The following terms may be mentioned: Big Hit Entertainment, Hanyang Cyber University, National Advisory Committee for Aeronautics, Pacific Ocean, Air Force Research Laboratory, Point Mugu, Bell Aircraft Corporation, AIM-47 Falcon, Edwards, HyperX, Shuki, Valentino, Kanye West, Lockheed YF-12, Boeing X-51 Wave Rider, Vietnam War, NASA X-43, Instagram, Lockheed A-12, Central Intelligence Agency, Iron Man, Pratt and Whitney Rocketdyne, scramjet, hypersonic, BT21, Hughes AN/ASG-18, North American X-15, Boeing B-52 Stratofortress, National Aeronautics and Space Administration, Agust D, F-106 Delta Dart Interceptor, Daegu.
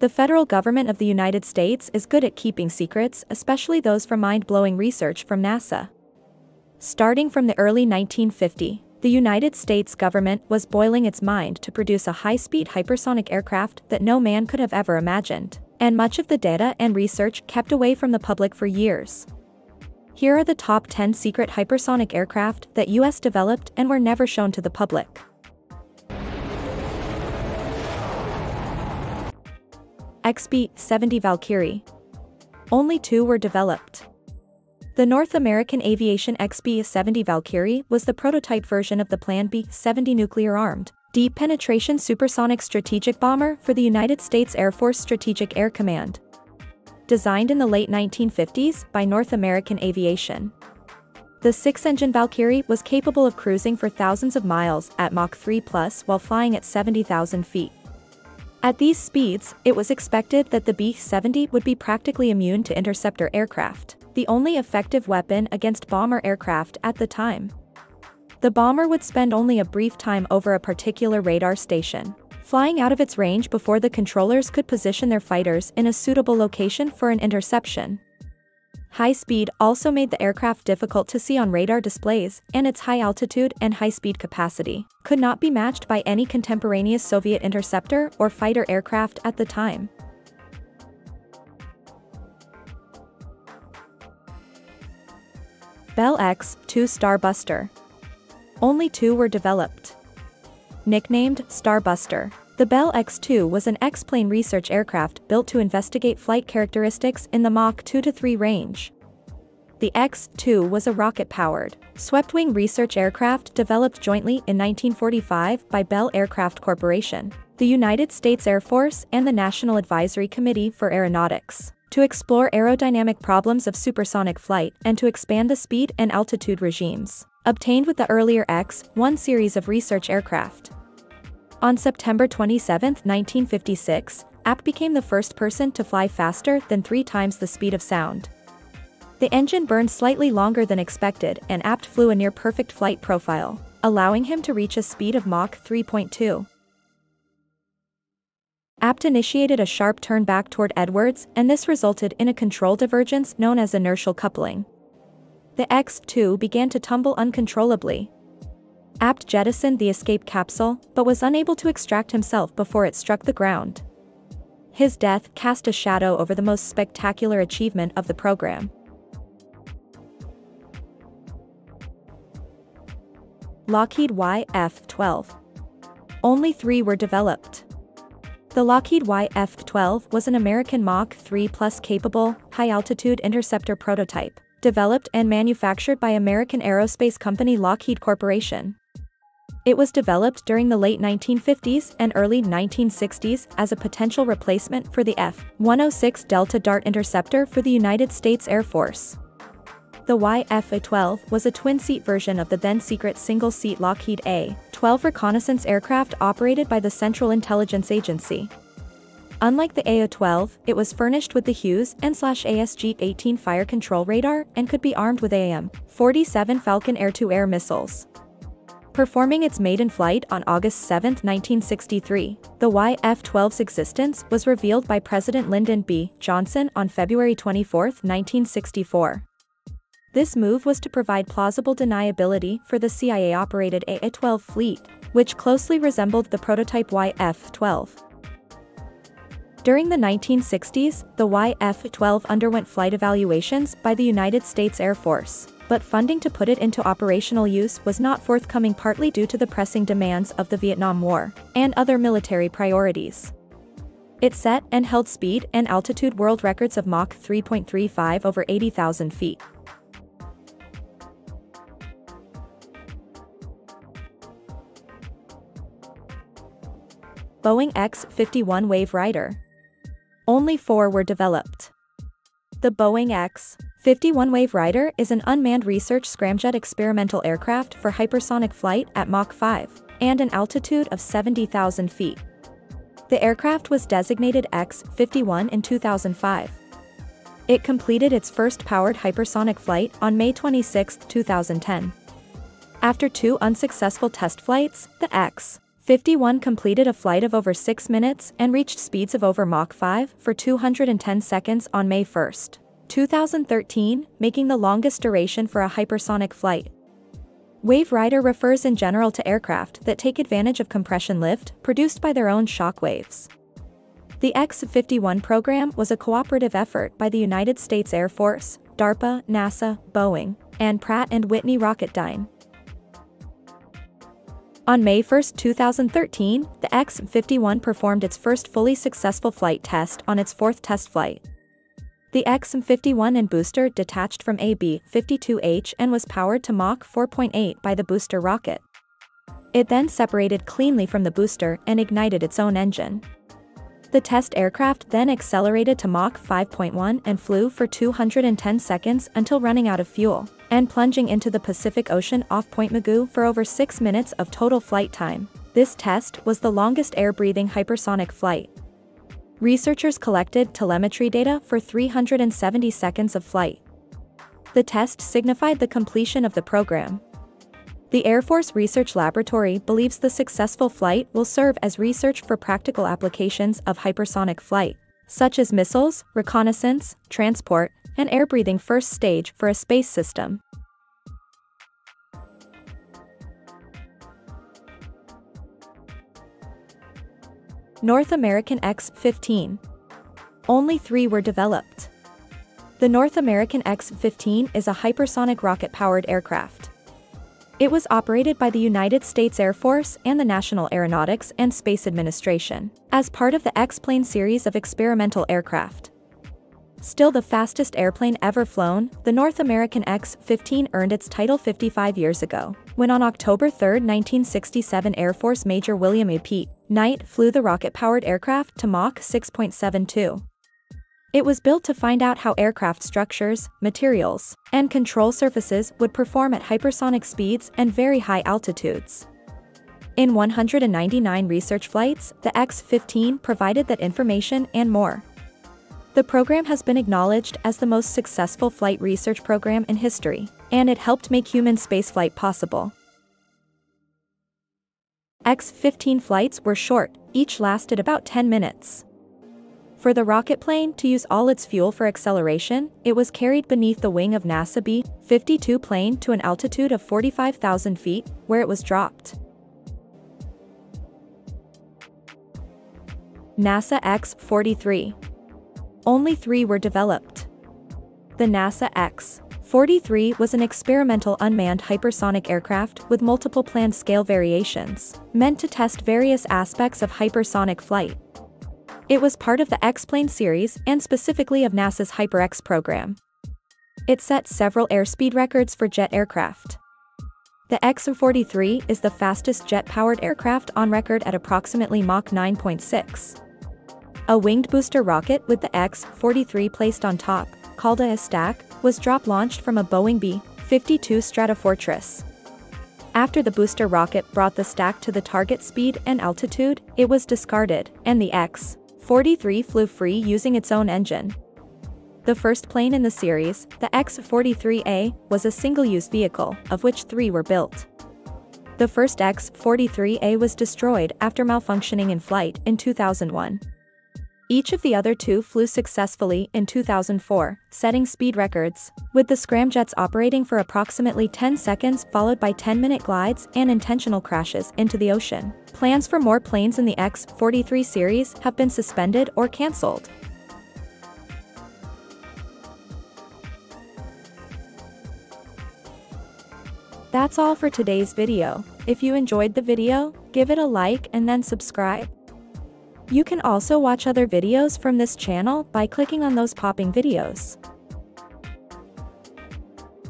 The federal government of the United States is good at keeping secrets, especially those from mind-blowing research from NASA. Starting from the early 1950s, the United States government was boiling its mind to produce a high-speed hypersonic aircraft that no man could have ever imagined, and much of the data and research kept away from the public for years. Here are the top 10 secret hypersonic aircraft that U.S. developed and were never shown to the public. XB-70 Valkyrie. Only two were developed. The North American Aviation XB-70 Valkyrie was the prototype version of the Plan B-70 nuclear-armed, deep-penetration supersonic strategic bomber for the United States Air Force Strategic Air Command. Designed in the late 1950s by North American Aviation. The six-engine Valkyrie was capable of cruising for thousands of miles at Mach 3+ while flying at 70,000 feet. At these speeds, it was expected that the B-70 would be practically immune to interceptor aircraft, the only effective weapon against bomber aircraft at the time. The bomber would spend only a brief time over a particular radar station, flying out of its range before the controllers could position their fighters in a suitable location for an interception. High speed also made the aircraft difficult to see on radar displays, and its high altitude and high-speed capacity could not be matched by any contemporaneous Soviet interceptor or fighter aircraft at the time. Bell X-2 Starbuster. Only two were developed. Nicknamed Starbuster, the Bell X-2 was an X-plane research aircraft built to investigate flight characteristics in the Mach 2 to 3 range. The X-2 was a rocket-powered, swept-wing research aircraft developed jointly in 1945 by Bell Aircraft Corporation, the United States Air Force, and the National Advisory Committee for Aeronautics, to explore aerodynamic problems of supersonic flight and to expand the speed and altitude regimes obtained with the earlier X-1 series of research aircraft. On September 27, 1956, Apt became the first person to fly faster than 3 times the speed of sound. The engine burned slightly longer than expected and Apt flew a near-perfect flight profile, allowing him to reach a speed of Mach 3.2. Apt initiated a sharp turn back toward Edwards, and this resulted in a control divergence known as inertial coupling. The X-2 began to tumble uncontrollably. Apt jettisoned the escape capsule, but was unable to extract himself before it struck the ground. His death cast a shadow over the most spectacular achievement of the program. Lockheed YF-12. Only 3 were developed. The Lockheed YF-12 was an American Mach 3+ capable, high-altitude interceptor prototype, developed and manufactured by American aerospace company Lockheed Corporation. It was developed during the late 1950s and early 1960s as a potential replacement for the F-106 Delta Dart Interceptor for the United States Air Force. The YF-12 was a twin-seat version of the then-secret single-seat Lockheed A-12 reconnaissance aircraft operated by the Central Intelligence Agency. Unlike the A-12, it was furnished with the Hughes AN/ASG-18 fire control radar and could be armed with AIM-47 Falcon air-to-air missiles. Performing its maiden flight on August 7, 1963, the YF-12's existence was revealed by President Lyndon B. Johnson on February 24, 1964. This move was to provide plausible deniability for the CIA-operated A-12 fleet, which closely resembled the prototype YF-12. During the 1960s, the YF-12 underwent flight evaluations by the United States Air Force, but funding to put it into operational use was not forthcoming, partly due to the pressing demands of the Vietnam War and other military priorities. It set and held speed and altitude world records of Mach 3.35 over 80,000 feet. Boeing X-51 Wave Rider. Only 4 were developed. The Boeing X-51 Wave Rider is an unmanned research scramjet experimental aircraft for hypersonic flight at Mach 5 and an altitude of 70,000 feet. The aircraft was designated X-51 in 2005. It completed its first powered hypersonic flight on May 26, 2010. After 2 unsuccessful test flights, the X-51 51 completed a flight of over 6 minutes and reached speeds of over Mach 5 for 210 seconds on May 1, 2013, making the longest duration for a hypersonic flight. Wave Rider refers in general to aircraft that take advantage of compression lift produced by their own shock waves. The X-51 program was a cooperative effort by the United States Air Force, DARPA, NASA, Boeing, and Pratt and Whitney Rocketdyne. On May 1, 2013, the X-51 performed its first fully successful flight test on its fourth test flight. The X-51 and booster detached from AB-52H and was powered to Mach 4.8 by the booster rocket. It then separated cleanly from the booster and ignited its own engine. The test aircraft then accelerated to Mach 5.1 and flew for 210 seconds until running out of fuel, and plunging into the Pacific Ocean off Point Mugu for over 6 minutes of total flight time. This test was the longest air-breathing hypersonic flight. Researchers collected telemetry data for 370 seconds of flight. The test signified the completion of the program. The Air Force Research Laboratory believes the successful flight will serve as research for practical applications of hypersonic flight, such as missiles, reconnaissance, transport, and air-breathing first stage for a space system. North American X-15. Only 3 were developed. The North American X-15 is a hypersonic rocket-powered aircraft. It was operated by the United States Air Force and the National Aeronautics and Space Administration, as part of the X-Plane series of experimental aircraft. Still the fastest airplane ever flown, the North American X-15 earned its title 55 years ago, when on October 3, 1967 Air Force Major William A. Knight flew the rocket-powered aircraft to Mach 6.72. It was built to find out how aircraft structures, materials, and control surfaces would perform at hypersonic speeds and very high altitudes. In 199 research flights, the X-15 provided that information and more. The program has been acknowledged as the most successful flight research program in history, and it helped make human spaceflight possible. X-15 flights were short, each lasted about 10 minutes. For the rocket plane to use all its fuel for acceleration, it was carried beneath the wing of NASA B-52 plane to an altitude of 45,000 feet, where it was dropped. NASA X-43. Only 3 were developed. The NASA X-43 was an experimental unmanned hypersonic aircraft with multiple planned scale variations, meant to test various aspects of hypersonic flight. It was part of the X-Plane series and specifically of NASA's HyperX program. It set several airspeed records for jet aircraft. The X-43 is the fastest jet-powered aircraft on record at approximately Mach 9.6. A winged booster rocket with the X-43 placed on top, called a stack, was drop-launched from a Boeing B-52 Stratofortress. After the booster rocket brought the stack to the target speed and altitude, it was discarded, and the X-43 flew free using its own engine. The first plane in the series, the X-43A, was a single-use vehicle, of which 3 were built. The first X-43A was destroyed after malfunctioning in flight in 2001. Each of the other 2 flew successfully in 2004, setting speed records, with the scramjets operating for approximately 10 seconds followed by 10-minute glides and intentional crashes into the ocean. Plans for more planes in the X-43 series have been suspended or cancelled. That's all for today's video. If you enjoyed the video, give it a like and then subscribe. You can also watch other videos from this channel by clicking on those popping videos.